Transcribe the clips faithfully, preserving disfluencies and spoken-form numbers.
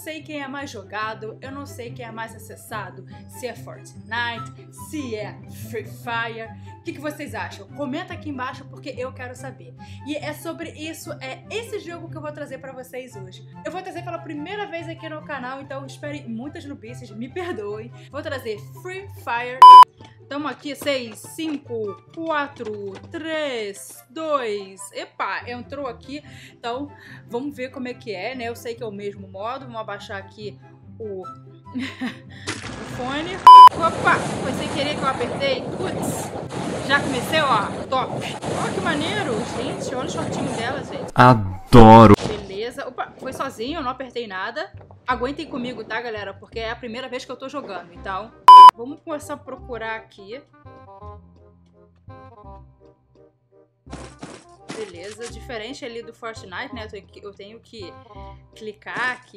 sei quem é mais jogado, eu não sei quem é mais acessado, se é Fortnite, se é Free Fire. O que, que vocês acham? Comenta aqui embaixo porque eu quero saber. E é sobre isso, é esse jogo que eu vou trazer pra vocês hoje. Eu vou trazer pela primeira vez aqui no canal, então esperem muitas notícias, me perdoem. Vou trazer Free Fire. Tamo aqui, seis, cinco, quatro, três, dois, epa, entrou aqui, então vamos ver como é que é, né? Eu sei que é o mesmo modo, vamos abaixar aqui o, o fone. Opa, foi sem querer que eu apertei, putz, já comecei, ó, top. Ó, que maneiro, gente, olha o shortinho dela, gente. Adoro. Beleza, opa, foi sozinho, eu não apertei nada. Aguentem comigo, tá, galera, porque é a primeira vez que eu tô jogando, então... Vamos começar a procurar aqui. Beleza, diferente ali do Fortnite, né? Eu tenho que clicar aqui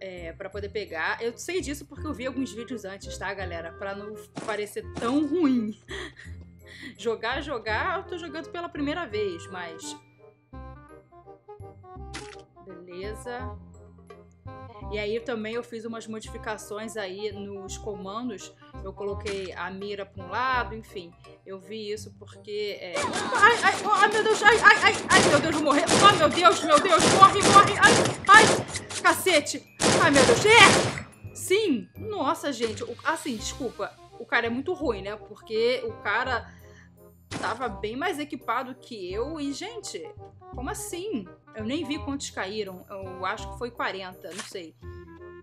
é, pra poder pegar. Eu sei disso porque eu vi alguns vídeos antes, tá, galera? Pra não parecer tão ruim. Jogar, jogar, eu tô jogando pela primeira vez, mas... Beleza... E aí também eu fiz umas modificações aí nos comandos, eu coloquei a mira para um lado, enfim, eu vi isso porque... É... Ai, ai, oh, ai, meu Deus, ai, ai, ai, ai, meu Deus, vou morrer, oh, meu Deus, meu Deus, morre, morre, ai, ai, cacete, ai, meu Deus, é! Sim, nossa, gente, assim, desculpa, o cara é muito ruim, né, porque o cara... Tava bem mais equipado que eu e, gente, como assim? Eu nem vi quantos caíram, eu acho que foi quarenta, não sei.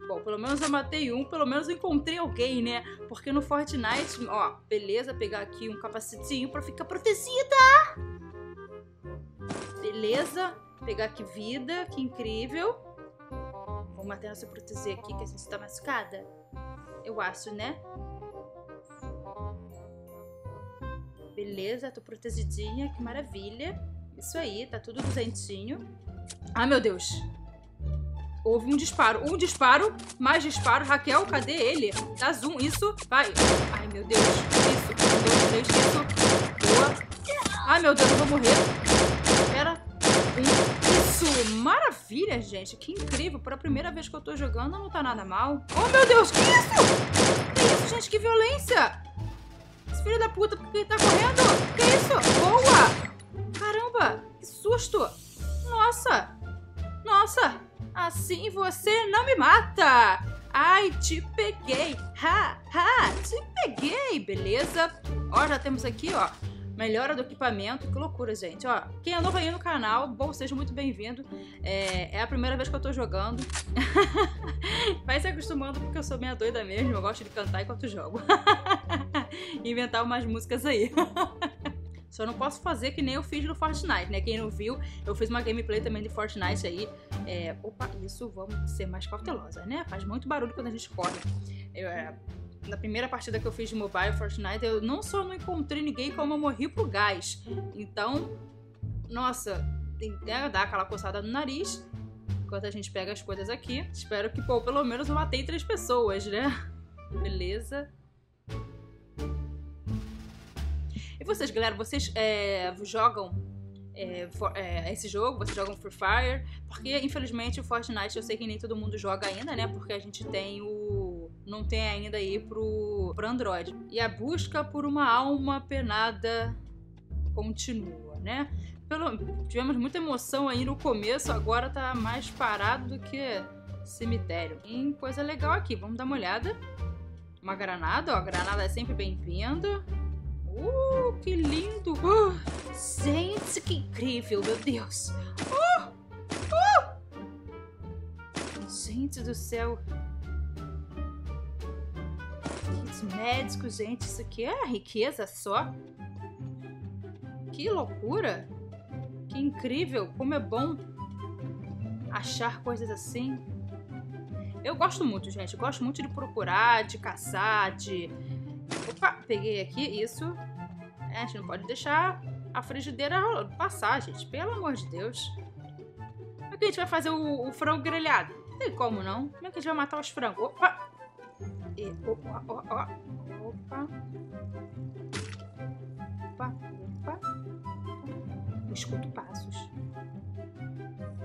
Bom, pelo menos eu matei um, pelo menos eu encontrei alguém, né? Porque no Fortnite, ó, beleza, pegar aqui um capacetinho pra ficar protegida. Beleza, pegar aqui vida, que incrível. Vamos até se proteger aqui, que a gente tá machucada. Eu acho, né? Beleza, tô protegidinha, que maravilha. Isso aí, tá tudo duzentinho. Ah, meu Deus. Houve um disparo, um disparo, mais disparo. Raquel, cadê ele? Dá zoom, isso, vai. Ai, meu Deus, isso, meu Deus, isso. Boa. Ai, meu Deus, eu vou morrer. Espera. Isso, maravilha, gente. Que incrível, pra primeira vez que eu tô jogando não tá nada mal. Oh, meu Deus, que isso? Que isso, gente, que violência. Filho da puta, porque ele tá correndo? Que isso? Boa! Caramba, que susto! Nossa! Nossa! Assim você não me mata! Ai, te peguei! Ha! Ha! Te peguei! Beleza? Ó, já temos aqui, ó, melhora do equipamento. Que loucura, gente, ó. Quem é novo aí no canal, bom, seja muito bem-vindo. É, é a primeira vez que eu tô jogando. Vai se acostumando porque eu sou meio doida mesmo. Eu gosto de cantar enquanto jogo. Inventar umas músicas aí. Só não posso fazer que nem eu fiz no Fortnite, né? Quem não viu, eu fiz uma gameplay também de Fortnite aí. É, opa, isso, vamos ser mais cautelosa, né? Faz muito barulho quando a gente corre. Eu, é, na primeira partida que eu fiz de mobile Fortnite, eu não só não encontrei ninguém, como eu morri pro gás. Então, nossa, tem que dar aquela coçada no nariz enquanto a gente pega as coisas aqui. Espero que, pô, pelo menos eu matei três pessoas, né? Beleza. E vocês, galera, vocês é, jogam é, for, é, esse jogo? Vocês jogam Free Fire? Porque, infelizmente, o Fortnite eu sei que nem todo mundo joga ainda, né? Porque a gente tem o... não tem ainda aí pro, pro Android. E a busca por uma alma penada continua, né? Pelo, tivemos muita emoção aí no começo, agora tá mais parado do que cemitério. Tem coisa legal aqui, vamos dar uma olhada. Uma granada, ó, a granada é sempre bem-vinda. Uh, que lindo! Uh, gente, que incrível, meu Deus! Uh, uh. Gente do céu! Gente, médico, gente, isso aqui é a riqueza só! Que loucura! Que incrível, como é bom achar coisas assim! Eu gosto muito, gente, eu gosto muito de procurar, de caçar, de... Opa, peguei aqui, isso. É, a gente não pode deixar a frigideira passar, gente. Pelo amor de Deus. Como é que a gente vai fazer o, o frango grelhado? Não tem como, não. Como é que a gente vai matar os frangos? Opa! E, opa, ó, ó. Opa. Opa, opa. Eu escuto passos.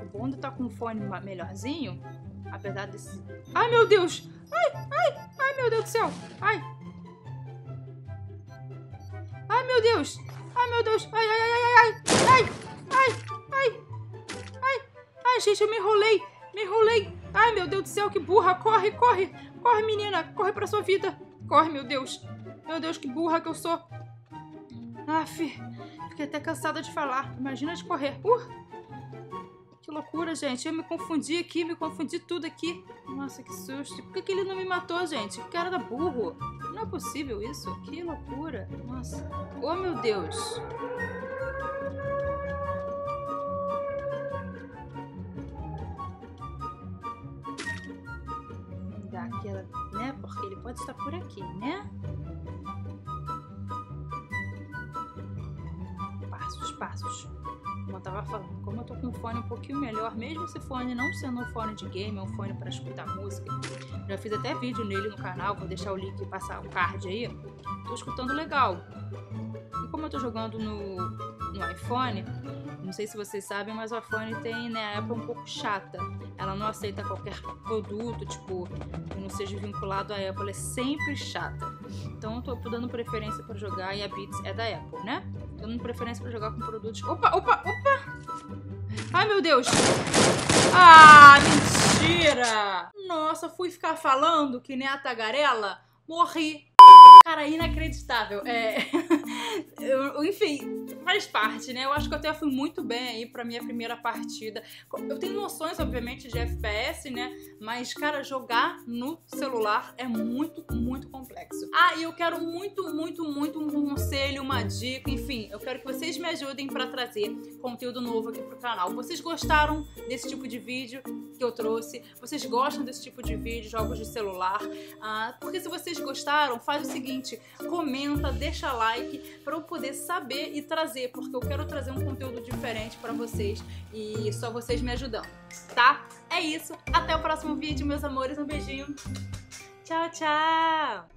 O bonde tá com um fone melhorzinho. Apesar desse... Ai, meu Deus! Ai, ai, ai, meu Deus do céu! Ai! Ai, meu Deus! Ai, meu Deus! Ai, ai, ai, ai, ai! Ai, ai, ai! Ai, ai, gente, eu me enrolei! Me enrolei! Ai, meu Deus do céu, que burra! Corre, corre! Corre, menina! Corre pra sua vida! Corre, meu Deus! Meu Deus, que burra que eu sou! Aff, fiquei até cansada de falar. Imagina de correr. Uh! Que loucura, gente. Eu me confundi aqui, me confundi tudo aqui. Nossa, que susto. Por que, que ele não me matou, gente? O cara era burro. Não é possível isso. Que loucura. Nossa. Oh, meu Deus. Dá aquela, né? Porque ele pode estar por aqui, né? Passos, passos. Como eu tava falando, como eu tô com um fone um pouquinho melhor, mesmo esse fone não sendo um fone de game, é um fone para escutar música. Já fiz até vídeo nele no canal, vou deixar o link e passar o card aí. Tô escutando legal. E como eu tô jogando no, no iPhone, não sei se vocês sabem, mas o iPhone tem, né, a Apple um pouco chata. Ela não aceita qualquer produto, tipo, que não seja vinculado à Apple, é sempre chata. Então eu tô, tô dando preferência pra jogar, e a Beats é da Apple, né? Tô dando preferência pra jogar com produtos... Opa, opa, opa! Ai, meu Deus! Ah, mentira! Nossa, fui ficar falando que nem a tagarela, morri. Cara, inacreditável. É... eu, enfim, faz parte, né? Eu acho que eu até fui muito bem aí pra minha primeira partida. Eu tenho noções, obviamente, de F P S, né? Mas, cara, jogar no celular é muito, muito complexo. Ah, e eu quero muito, muito, muito um conselho, uma dica, enfim. Eu quero que vocês me ajudem pra trazer conteúdo novo aqui pro canal. Vocês gostaram desse tipo de vídeo que eu trouxe? Vocês gostam desse tipo de vídeo, jogos de celular? Ah, porque se vocês gostaram, faz o seguinte. Comenta, deixa like para eu poder saber e trazer, porque eu quero trazer um conteúdo diferente para vocês e só vocês me ajudando, tá? É isso, até o próximo vídeo, meus amores, um beijinho, tchau, tchau!